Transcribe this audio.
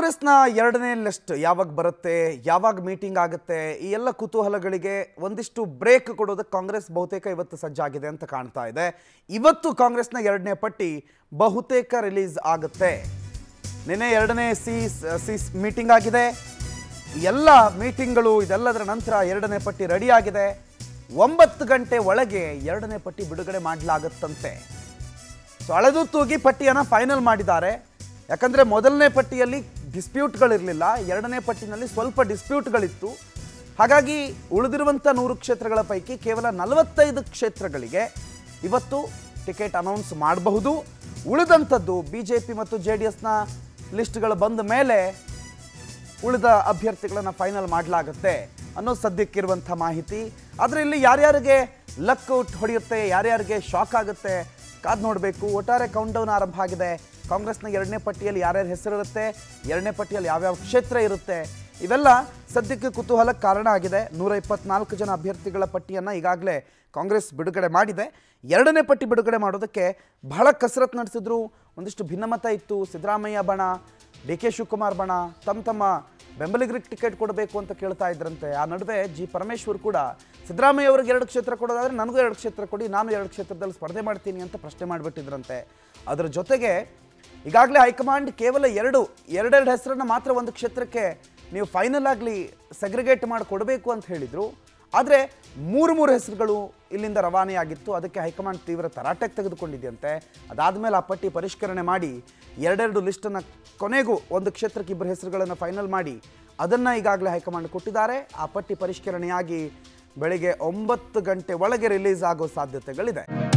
ಕಾಂಗ್ರೆಸ್ನ ಎರಡನೇ ಲಿಸ್ಟ್ ಯಾವಾಗ ಬರುತ್ತೆ, ಯಾವಾಗ ಮೀಟಿಂಗ್ ಆಗುತ್ತೆ, ಈ ಎಲ್ಲ ಕುತೂಹಲಗಳಿಗೆ ಒಂದಿಷ್ಟು ಬ್ರೇಕ್ ಕೊಡೋದಕ್ಕೆ ಕಾಂಗ್ರೆಸ್ ಬಹುತೇಕ ಇವತ್ತು ಸಜ್ಜಾಗಿದೆ ಅಂತ ಕಾಣ್ತಾ ಇದೆ. ಇವತ್ತು ಕಾಂಗ್ರೆಸ್ನ ಎರಡನೇ ಪಟ್ಟಿ ಬಹುತೇಕ ರಿಲೀಸ್ ಆಗುತ್ತೆ. ನಿನ್ನೆ ಎರಡನೇ ಸಿ ಮೀಟಿಂಗ್ ಆಗಿದೆ. ಎಲ್ಲ ಮೀಟಿಂಗ್ಗಳು ಇದೆಲ್ಲದರ ನಂತರ ಎರಡನೇ ಪಟ್ಟಿ ರೆಡಿಯಾಗಿದೆ. 9 ಗಂಟೆ ಒಳಗೆ ಎರಡನೇ ಪಟ್ಟಿ ಬಿಡುಗಡೆ ಮಾಡಲಾಗುತ್ತಂತೆ. ಸೊ ಅಳೆದು ತೂಗಿ ಪಟ್ಟಿಯನ್ನು ಫೈನಲ್ ಮಾಡಿದ್ದಾರೆ. ಯಾಕಂದರೆ ಮೊದಲನೇ ಪಟ್ಟಿಯಲ್ಲಿ ಡಿಸ್ಪ್ಯೂಟ್ಗಳಿರಲಿಲ್ಲ, ಎರಡನೇ ಪಟ್ಟಿನಲ್ಲಿ ಸ್ವಲ್ಪ ಡಿಸ್ಪ್ಯೂಟ್ಗಳಿತ್ತು. ಹಾಗಾಗಿ ಉಳಿದಿರುವಂಥ 100 ಕ್ಷೇತ್ರಗಳ ಪೈಕಿ ಕೇವಲ 45 ಕ್ಷೇತ್ರಗಳಿಗೆ ಇವತ್ತು ಟಿಕೆಟ್ ಅನೌನ್ಸ್ ಮಾಡಬಹುದು. ಉಳಿದಂಥದ್ದು ಬಿ ಜೆ ಪಿ ಮತ್ತು ಜೆ ಡಿ ಎಸ್ನ ಲಿಸ್ಟ್ಗಳು ಬಂದ ಮೇಲೆ ಉಳಿದ ಅಭ್ಯರ್ಥಿಗಳನ್ನು ಫೈನಲ್ ಮಾಡಲಾಗುತ್ತೆ ಅನ್ನೋ ಸದ್ಯಕ್ಕಿರುವಂಥ ಮಾಹಿತಿ. ಆದರೆ ಇಲ್ಲಿ ಯಾರ್ಯಾರಿಗೆ ಲಕ್ಔಟ್ ಹೊಡೆಯುತ್ತೆ, ಯಾರ್ಯಾರಿಗೆ ಶಾಕ್ ಆಗುತ್ತೆ, ಕಾದು ನೋಡಬೇಕು. ಒಟ್ಟಾರೆ ಕೌಂಟ್ಡೌನ್ ಆರಂಭ ಆಗಿದೆ. ಕಾಂಗ್ರೆಸ್ನ ಎರಡನೇ ಪಟ್ಟಿಯಲ್ಲಿ ಯಾರ್ಯಾರ ಹೆಸರಿರುತ್ತೆ, ಎರಡನೇ ಪಟ್ಟಿಯಲ್ಲಿ ಯಾವ್ಯಾವ ಕ್ಷೇತ್ರ ಇರುತ್ತೆ, ಇವೆಲ್ಲ ಸದ್ಯಕ್ಕೆ ಕುತೂಹಲಕ್ಕೆ ಕಾರಣ ಆಗಿದೆ. 124 ಜನ ಅಭ್ಯರ್ಥಿಗಳ ಪಟ್ಟಿಯನ್ನು ಈಗಾಗಲೇ ಕಾಂಗ್ರೆಸ್ ಬಿಡುಗಡೆ ಮಾಡಿದೆ. ಎರಡನೇ ಪಟ್ಟಿ ಬಿಡುಗಡೆ ಮಾಡೋದಕ್ಕೆ ಬಹಳ ಕಸರತ್ತು ನಡೆಸಿದ್ರು. ಒಂದಿಷ್ಟು ಭಿನ್ನಮತ ಇತ್ತು. ಸಿದ್ದರಾಮಯ್ಯ ಬಣ, ಡಿ.ಕೆ. ಶಿವಕುಮಾರ್ ಬಣ ತಮ್ಮ ಬೆಂಬಲಿಗರಿಗೆ ಟಿಕೆಟ್ ಕೊಡಬೇಕು ಅಂತ ಕೇಳ್ತಾ ಇದ್ರಂತೆ. ಆ ನಡುವೆ ಜಿ. ಪರಮೇಶ್ವರ್ ಕೂಡ ಸಿದ್ದರಾಮಯ್ಯ ಅವರಿಗೆ 2 ಕ್ಷೇತ್ರ ಕೊಡೋದಾದರೆ ನನಗೂ 2 ಕ್ಷೇತ್ರ ಕೊಡಿ, ನಾನು 2 ಕ್ಷೇತ್ರದಲ್ಲಿ ಸ್ಪರ್ಧೆ ಮಾಡ್ತೀನಿ ಅಂತ ಪ್ರಶ್ನೆ ಮಾಡಿಬಿಟ್ಟಿದ್ರಂತೆ. ಅದರ ಜೊತೆಗೆ ಈಗಾಗಲೇ ಹೈಕಮಾಂಡ್ ಕೇವಲ ಎರಡೆರಡು ಹೆಸರನ್ನು ಮಾತ್ರ ಒಂದು ಕ್ಷೇತ್ರಕ್ಕೆ ನೀವು ಫೈನಲ್ ಆಗಲಿ ಸೆಗ್ರಿಗೇಟ್ ಮಾಡಿ ಕೊಡಬೇಕು ಅಂತ ಹೇಳಿದರು. ಆದರೆ 3 ಹೆಸರುಗಳು ಇಲ್ಲಿಂದ ರವಾನೆಯಾಗಿತ್ತು. ಅದಕ್ಕೆ ಹೈಕಮಾಂಡ್ ತೀವ್ರ ತರಾಟೆಗೆ ತೆಗೆದುಕೊಂಡಿದೆಯಂತೆ. ಅದಾದಮೇಲೆ ಆ ಪಟ್ಟಿ ಪರಿಷ್ಕರಣೆ ಮಾಡಿ 2 ಲಿಸ್ಟನ್ನು ಕೊನೆಗೂ ಒಂದು ಕ್ಷೇತ್ರಕ್ಕೆ 2 ಹೆಸರುಗಳನ್ನು ಫೈನಲ್ ಮಾಡಿ ಅದನ್ನು ಈಗಾಗಲೇ ಹೈಕಮಾಂಡ್ ಕೊಟ್ಟಿದ್ದಾರೆ. ಆ ಪಟ್ಟಿ ಪರಿಷ್ಕರಣೆಯಾಗಿ ಬೆಳಿಗ್ಗೆ 9 ಗಂಟೆ ಒಳಗೆ ರಿಲೀಸ್ ಆಗೋ ಸಾಧ್ಯತೆಗಳಿದೆ.